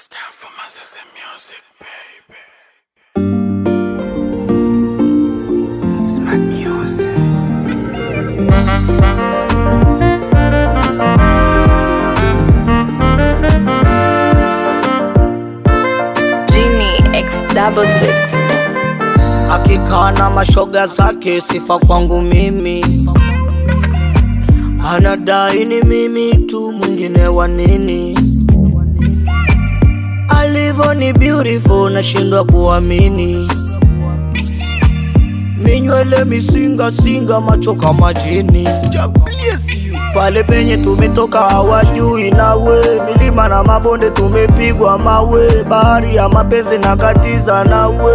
Style for Mazes and music, baby. It's my music. Genie X66. Akikana mashoga zake sifa kwangu mimi. Anadai ni mimi tu mwingine wa nini? Alivo ni beautiful na shindwa kuamini. Minywele misinga singa macho kama jini. Pale penye tumetoka hawajui nawe. Milima na mabonde tumepigwa mawe. Bahari ya mapenzi na katiza nawe.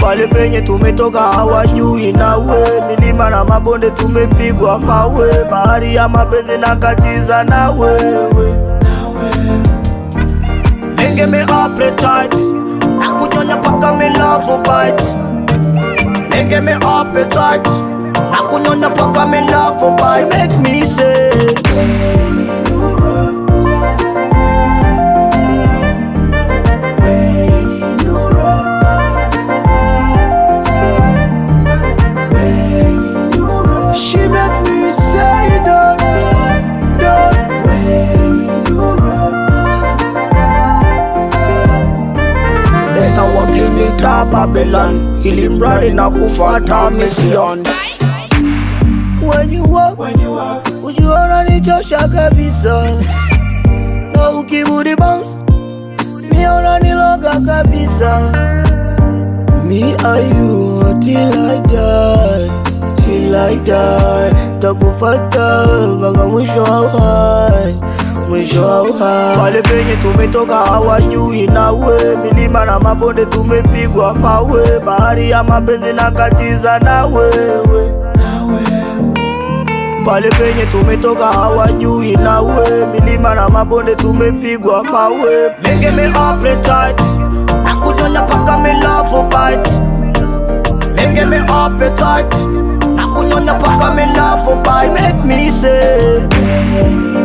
Pale penye tumetoka hawajui nawe. Milima na mabonde tumepigwa mawe. Bahari ya mapenzi na katiza nawe. Give me appetite, nakunyonya paka me love bite. Give me appetite, nakunyonya paka me love bite. Make me say, she make me say that. Nilita Babylon, ili mradi na kufata mission. When you walk, ujiona nichosha kabisa. Na ukibudi bounce, miona niloga kabisa. Me are you till I die. Takufata baka mwisho wa uhai. Pale penye tumetoka hawajui nawe. Milima na mabonde tumepigwa mawe. Bahari ya mapenzi na katiza nawe. Pale penye tumetoka hawajui nawe. Milima na mabonde tumepigwa mawe. Make me appetite, nakunyonya paka me love bite. Make me appetite, nakunyonya paka me love bite. Make me say.